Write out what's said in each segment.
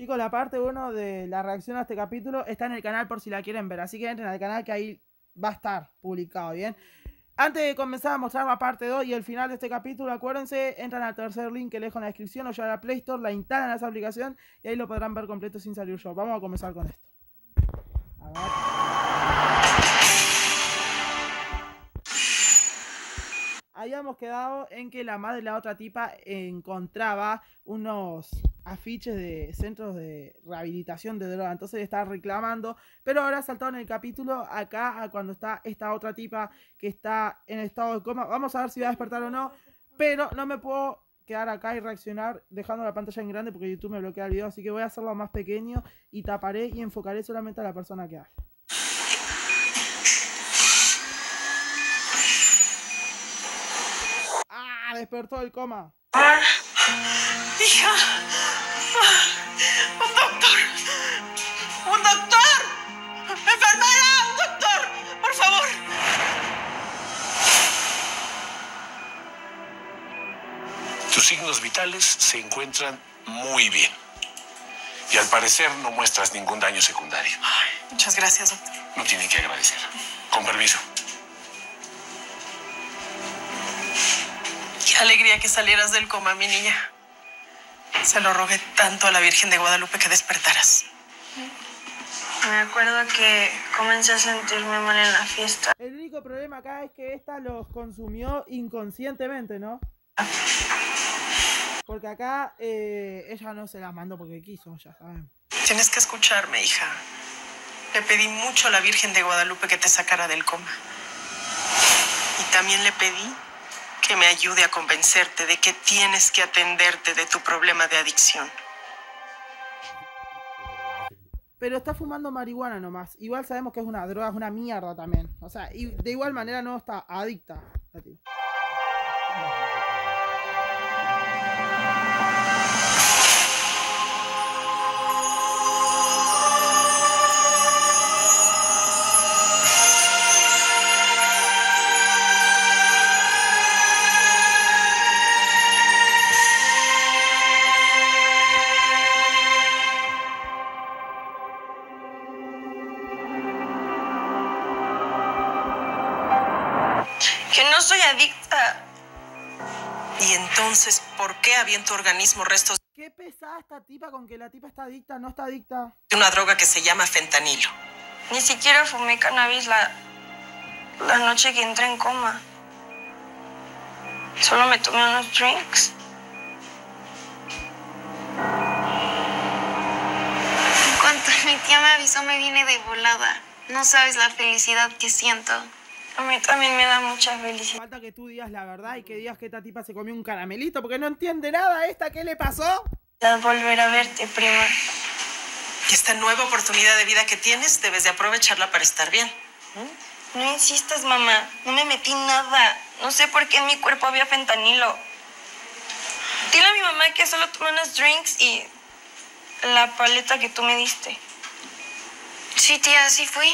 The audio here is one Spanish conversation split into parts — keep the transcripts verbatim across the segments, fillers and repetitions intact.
Chicos, la parte uno de la reacción a este capítulo está en el canal por si la quieren ver. Así que entren al canal que ahí va a estar publicado, ¿bien? Antes de comenzar a mostrar la parte dos y el final de este capítulo, acuérdense, entran al tercer link que les dejo en la descripción o ya a la Play Store, la instalan a esa aplicación y ahí lo podrán ver completo sin salir yo. Vamos a comenzar con esto. A ver. Habíamos quedado en que la madre de la otra tipa encontraba unos afiches de centros de rehabilitación de droga, entonces está reclamando, pero ahora saltaron el capítulo acá a cuando está esta otra tipa que está en estado de coma. Vamos a ver si va a despertar o no, pero no me puedo quedar acá y reaccionar dejando la pantalla en grande porque YouTube me bloquea el video, así que voy a hacerlo más pequeño y taparé y enfocaré solamente a la persona que hable. ¡Ah! Despertó el coma. ¡Hija! ¡Un doctor! ¡Un doctor! ¡Enfermera! ¡Un doctor! ¡Por favor! Tus signos vitales se encuentran muy bien. Y al parecer no muestras ningún daño secundario. Ay, muchas gracias, doctor. No tienen que agradecer. Con permiso. Qué alegría que salieras del coma, mi niña. Se lo rogué tanto a la Virgen de Guadalupe que despertaras. Me acuerdo que comencé a sentirme mal en la fiesta. El único problema acá es que esta los consumió inconscientemente, ¿no? Porque acá eh, ella no se las mandó porque quiso, ya saben. Tienes que escucharme, hija. Le pedí mucho a la Virgen de Guadalupe que te sacara del coma. Y también le pedí que me ayude a convencerte de que tienes que atenderte de tu problema de adicción. Pero está fumando marihuana nomás. Igual sabemos que es una droga, es una mierda también. O sea, y de igual manera no está adicta a ti. Y entonces, ¿por qué había en tu organismo restos? Qué pesada esta tipa con que la tipa está adicta, no está adicta. Una droga que se llama fentanilo. Ni siquiera fumé cannabis la, la noche que entré en coma. Solo me tomé unos drinks. En cuanto mi tía me avisó, me vine de volada. No sabes la felicidad que siento. A mí también me da mucha felicidad. Falta que tú digas la verdad y que digas que esta tipa se comió un caramelito porque no entiende nada esta. ¿Qué le pasó? Volver a verte, prima. Esta nueva oportunidad de vida que tienes debes de aprovecharla para estar bien. ¿Mm? No insistas, mamá. No me metí nada. No sé por qué en mi cuerpo había fentanilo. Dile a mi mamá que solo tomé unos drinks y la paleta que tú me diste. Sí, tía, así fui.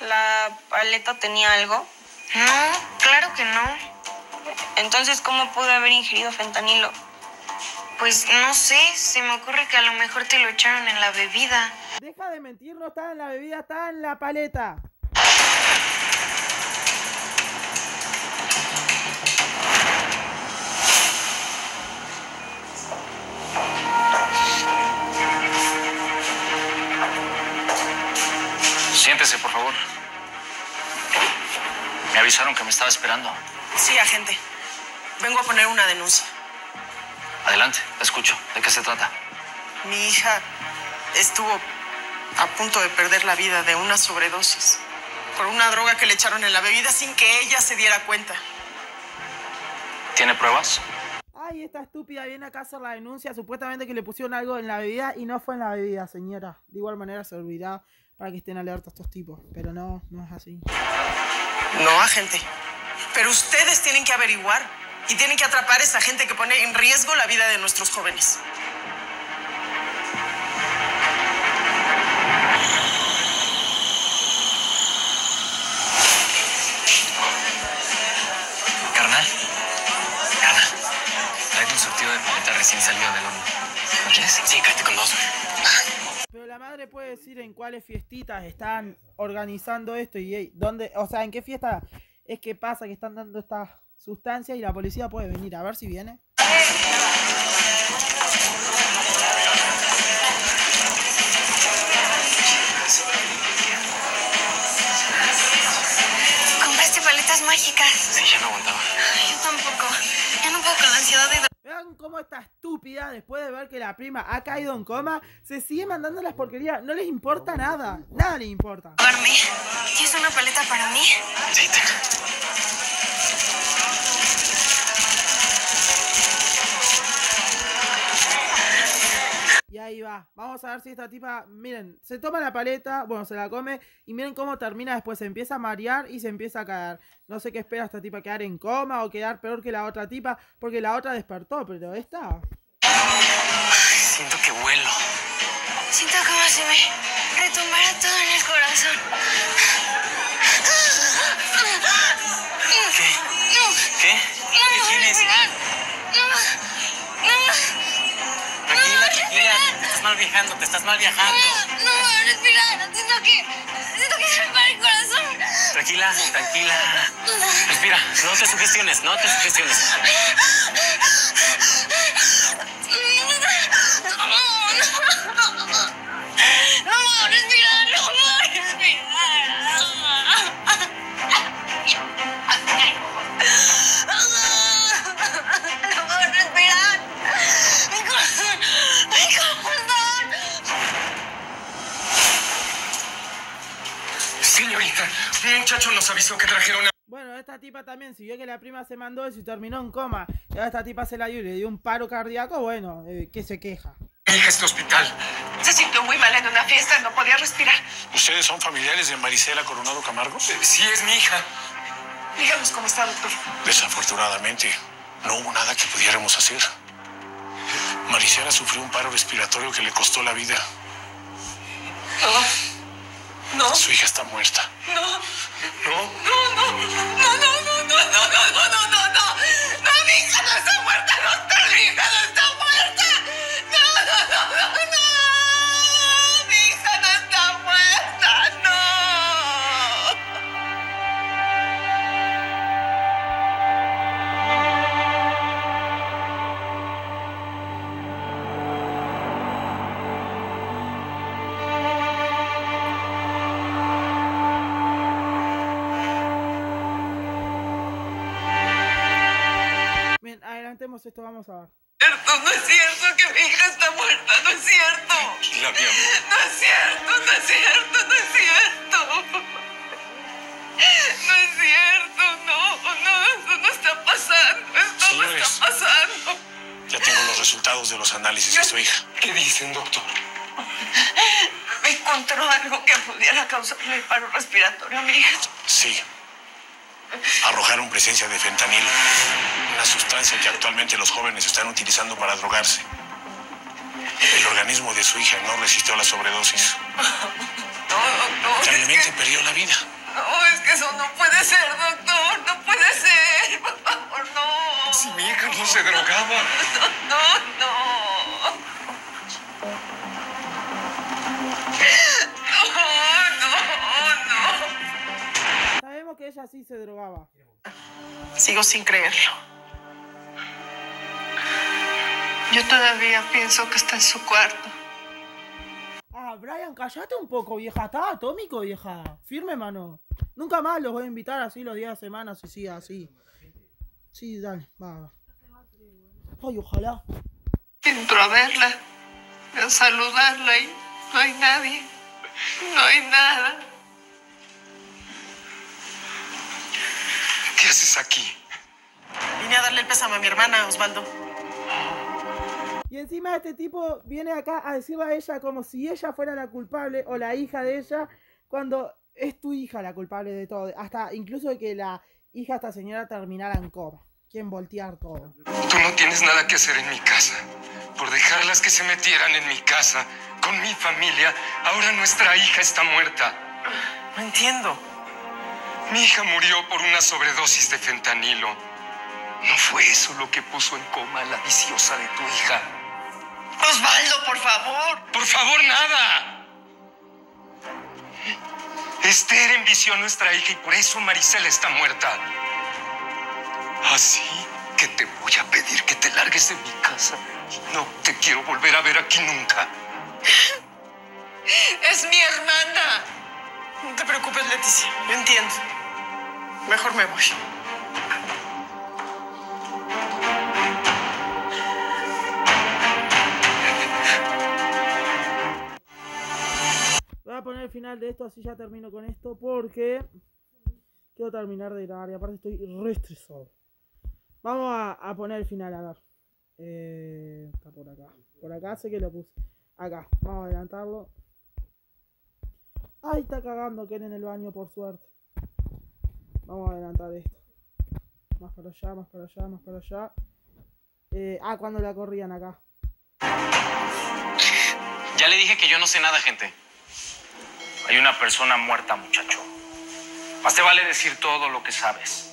¿La paleta tenía algo? No, claro que no. Entonces, ¿cómo pude haber ingerido fentanilo? Pues no sé, se me ocurre que a lo mejor te lo echaron en la bebida. Deja de mentir, no está en la bebida, está en la paleta. Siéntese, por favor. Me avisaron que me estaba esperando. Sí, agente. Vengo a poner una denuncia. Adelante, la escucho. ¿De qué se trata? Mi hija estuvo a punto de perder la vida de una sobredosis por una droga que le echaron en la bebida sin que ella se diera cuenta. ¿Tiene pruebas? Ay, esta estúpida viene acá a hacer la denuncia. Supuestamente que le pusieron algo en la bebida y no fue en la bebida, señora. De igual manera se olvidaba para que estén alerta estos tipos, pero no, no es así. No, agente. Pero ustedes tienen que averiguar y tienen que atrapar a esa gente que pone en riesgo la vida de nuestros jóvenes. Carnal, carnal, traigo un surtido de paleta recién salido del horno. ¿No quieres? Sí, cállate con dos, güey. la madre puede decir en cuáles fiestitas están organizando esto y dónde, o sea, en qué fiesta es que pasa que están dando estas sustancias y la policía puede venir a ver si viene. Compraste paletas mágicas. Sí, ya no aguantaba. Yo tampoco. Ya no puedo con la ansiedad de... Vean cómo esta estúpida, después de ver que la prima ha caído en coma, se sigue mandando las porquerías. No les importa nada. Nada les importa. Dorme. ¿Tienes una paleta para mí? Sí, y ahí va. Vamos a ver si esta tipa, miren, se toma la paleta, bueno, se la come y miren cómo termina después. Se empieza a marear y se empieza a caer. No sé qué espera esta tipa, quedar en coma o quedar peor que la otra tipa, porque la otra despertó, pero esta... Ay, siento que vuelo. Siento como si me retumbara todo en el corazón. ¿Qué? ¿Qué? ¿Qué tienes? Mal viajando, te estás mal viajando. No, no, respira, siento que, siento que se me para el corazón. Tranquila, tranquila. Respira, no te sugestiones, no te sugestiones. No, respira, no, respira. No, respira. Mi corazón, mi corazón. Señorita, un muchacho nos avisó que trajeron a... Bueno, esta tipa también, si vio que la prima se mandó y se terminó en coma, y a esta tipa se la dio y le dio un paro cardíaco, bueno, eh, que se queja. Mi hija está en hospital. Se sintió muy mal en una fiesta, no podía respirar. ¿Ustedes son familiares de Marisela Coronado Camargo? Sí, sí, es mi hija. Díganos cómo está, doctor. Desafortunadamente, no hubo nada que pudiéramos hacer. Marisela sufrió un paro respiratorio que le costó la vida. No. No. Su hija está muerta. No. ¿No? No, no, no, no, no, no, no, no, no, no, no. No, mi hija no está muerta, doctor, mi hija no está muerta. No, no, no, no, no. Mi hija no está muerta, esto vamos a ver. No es cierto que mi hija está muerta, no es cierto. La mía, no es cierto, no es cierto, no es cierto. No es cierto, no, no, esto no está pasando, esto Señores, no está pasando. Ya tengo los resultados de los análisis de su hija. ¿Qué dicen, doctor? Me encontró algo que pudiera causarle el paro respiratorio a mi hija. Sí. Arrojaron presencia de fentanilo, una sustancia que actualmente los jóvenes están utilizando para drogarse. El organismo de su hija no resistió la sobredosis. Lamentablemente no, no, perdió la vida. No, es que eso no puede ser, doctor, no puede ser, por favor, no. Si mi hija no se drogaba. No, no, no. Que ella sí se drogaba. Sigo sin creerlo. Yo todavía pienso que está en su cuarto. Ah, Brian, cállate un poco, vieja. Está atómico, vieja. Firme, mano. Nunca más los voy a invitar así los días de semana, si sigue así. Sí, dale, va. Ay, ojalá. Entro a verla, a saludarla y no hay nadie. No hay nada. ¿Qué haces aquí? Vine a darle el pésame a mi hermana, Osvaldo. Y encima este tipo viene acá a decirle a ella como si ella fuera la culpable o la hija de ella, cuando es tu hija la culpable de todo, hasta incluso de que la hija de esta señora terminara en coma. Quieren voltear todo. Tú no tienes nada que hacer en mi casa. Por dejarlas que se metieran en mi casa, con mi familia, ahora nuestra hija está muerta. No entiendo. Mi hija murió por una sobredosis de fentanilo. ¿No fue eso lo que puso en coma a la viciosa de tu hija? Osvaldo, por favor. Por favor, nada. Esther envició a nuestra hija y por eso Marisela está muerta. Así que te voy a pedir que te largues de mi casa. No te quiero volver a ver aquí nunca. Es mi hermana. No te preocupes, Leticia. Yo entiendo. Mejor me voy. Voy a poner el final de esto, así ya termino con esto, porque quiero terminar de grabar y aparte estoy re estresado. Vamos a, a poner el final, a ver. Eh, está por acá. Por acá sé que lo puse. Acá, vamos a adelantarlo. Ahí está cagando Ken en el baño, por suerte. Vamos a adelantar esto. Más para allá, más para allá, más para allá. Eh, ah, cuando la corrían acá. Ya le dije que yo no sé nada, gente. Hay una persona muerta, muchacho. Más te vale decir todo lo que sabes.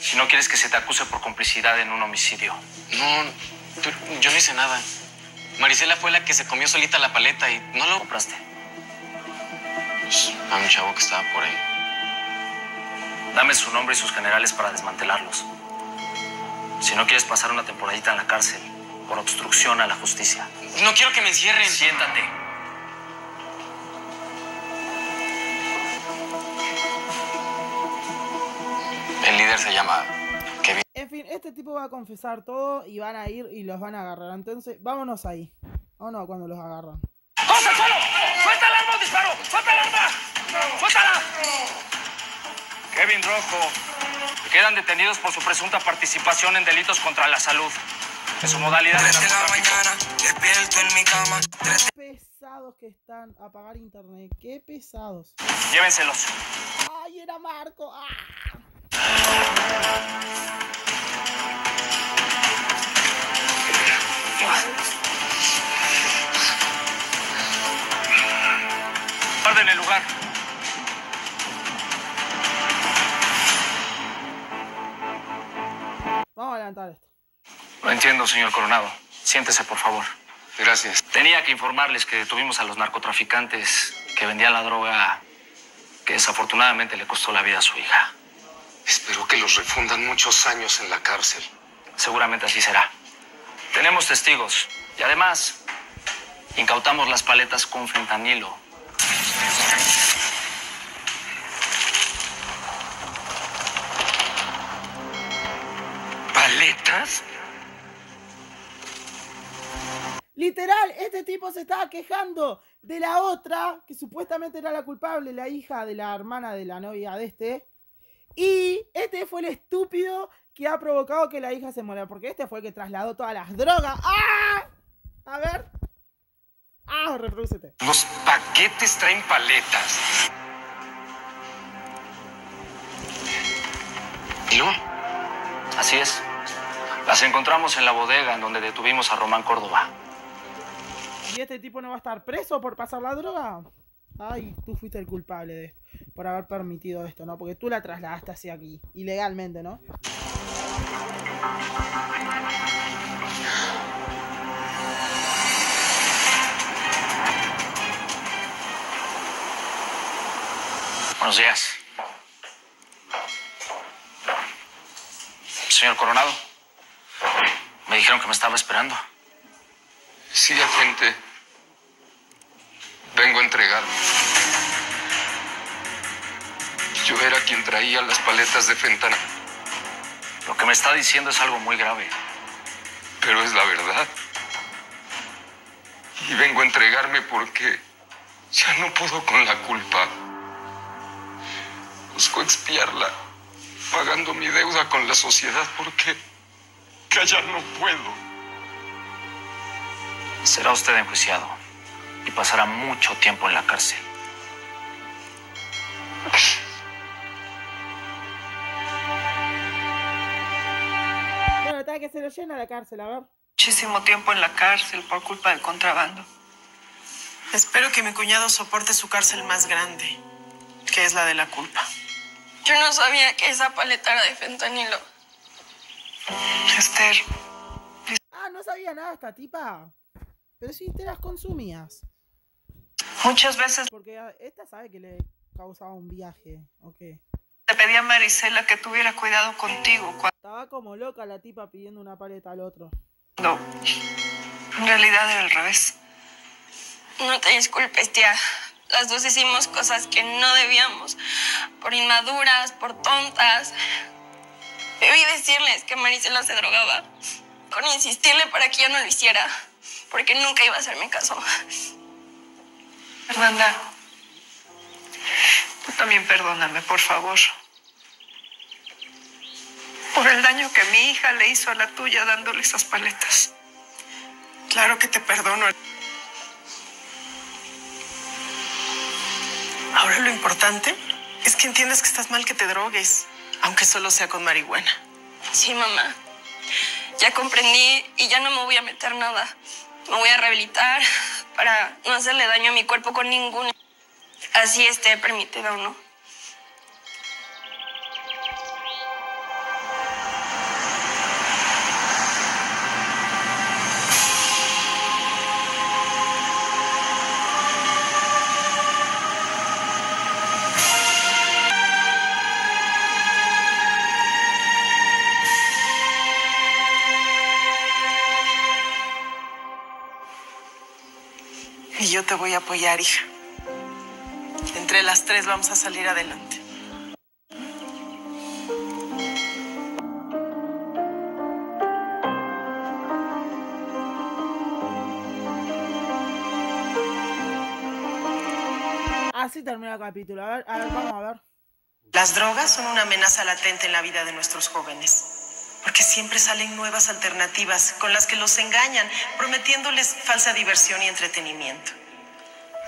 Si no quieres que se te acuse por complicidad en un homicidio. No, yo no hice nada. Marisela fue la que se comió solita la paleta y no la compraste. Pues, a un chavo que estaba por ahí. Dame su nombre y sus generales para desmantelarlos. Si no quieres pasar una temporadita en la cárcel por obstrucción a la justicia. No quiero que me encierren. Siéntate. El líder se llama Kevin. En fin, este tipo va a confesar todo y van a ir y los van a agarrar. Entonces, vámonos ahí. O no, cuando los agarran. ¡Cosa, solo! ¡Suelta el arma, disparo! ¡Suelta el arma! ¡Suéltala! Kevin Rojo. Quedan detenidos por su presunta participación en delitos contra la salud. En su modalidad de narcotráfico. Qué pesados que están a pagar internet. Qué pesados. Llévenselos. Ay, era Marco. ¡Ah! Guarden el lugar. Vamos a adelantar esto. Lo entiendo, señor Coronado. Siéntese, por favor. Gracias. Tenía que informarles que detuvimos a los narcotraficantes que vendían la droga que desafortunadamente le costó la vida a su hija. Espero que los refundan muchos años en la cárcel. Seguramente así será. Tenemos testigos y además incautamos las paletas con fentanilo. ¿Paletas? Literal, este tipo se estaba quejando de la otra, que supuestamente era la culpable, la hija de la hermana de la novia de este. Y este fue el estúpido que ha provocado que la hija se muera, porque este fue el que trasladó todas las drogas. ¡Ah! A ver. ¡Ah, reprodúcete! Los paquetes traen paletas. ¿Y no? Así es. Las encontramos en la bodega en donde detuvimos a Román Córdoba. ¿Y este tipo no va a estar preso por pasar la droga? Ay, tú fuiste el culpable de esto, por haber permitido esto, ¿no? Porque tú la trasladaste hacia aquí, ilegalmente, ¿no? Buenos días. Señor Coronado, me dijeron que me estaba esperando. Sí, agente. Vengo a entregarme. Yo era quien traía las paletas de fentanilo. Lo que me está diciendo es algo muy grave. Pero es la verdad. Y vengo a entregarme porque ya no puedo con la culpa. Busco expiarla, pagando mi deuda con la sociedad porque callar no puedo. Será usted enjuiciado y pasará mucho tiempo en la cárcel. Bueno, está que se lo llena la cárcel, a ver. Muchísimo tiempo en la cárcel por culpa del contrabando. Espero que mi cuñado soporte su cárcel más grande, que es la de la culpa. Yo no sabía que esa paleta era de fentanilo. Esther. Ah, no sabía nada esta tipa. Pero si te las consumías. Muchas veces. Porque esta sabe que le causa un viaje. Okay. Te pedía a Marisela que tuviera cuidado contigo. Cuando... Estaba como loca la tipa pidiendo una paleta al otro. No, en realidad era al revés. No te disculpes, tía. Las dos hicimos cosas que no debíamos, por inmaduras, por tontas. Debí decirles que Marisela se drogaba, con insistirle para que yo no lo hiciera, porque nunca iba a hacerme caso. Fernanda, tú también perdóname, por favor. Por el daño que mi hija le hizo a la tuya dándole esas paletas. Claro que te perdono. Ahora lo importante es que entiendas que estás mal que te drogues, aunque solo sea con marihuana. Sí, mamá. Ya comprendí y ya no me voy a meter nada. Me voy a rehabilitar para no hacerle daño a mi cuerpo con ningún... Así esté permitido o no. Y yo te voy a apoyar, hija. Entre las tres vamos a salir adelante. Así termina el capítulo. A ver, a ver, vamos a ver. Las drogas son una amenaza latente en la vida de nuestros jóvenes. Porque siempre salen nuevas alternativas con las que los engañan, prometiéndoles falsa diversión y entretenimiento.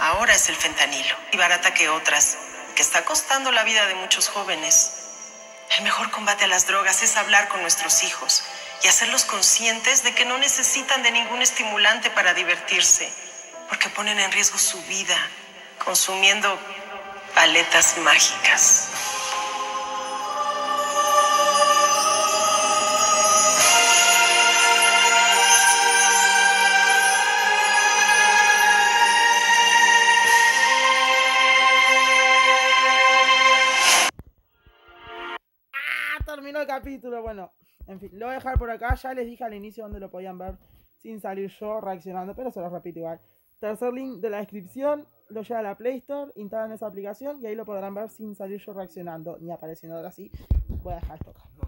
Ahora es el fentanilo, y barata que otras, que está costando la vida de muchos jóvenes. El mejor combate a las drogas es hablar con nuestros hijos y hacerlos conscientes de que no necesitan de ningún estimulante para divertirse, porque ponen en riesgo su vida consumiendo paletas mágicas. Terminó el capítulo, bueno, en fin, lo voy a dejar por acá. Ya les dije al inicio donde lo podían ver sin salir yo reaccionando, pero se los repito igual. Tercer link de la descripción, lo lleva a la Play Store, instalan esa aplicación y ahí lo podrán ver sin salir yo reaccionando, ni apareciendo ahora sí. Voy a dejar esto acá.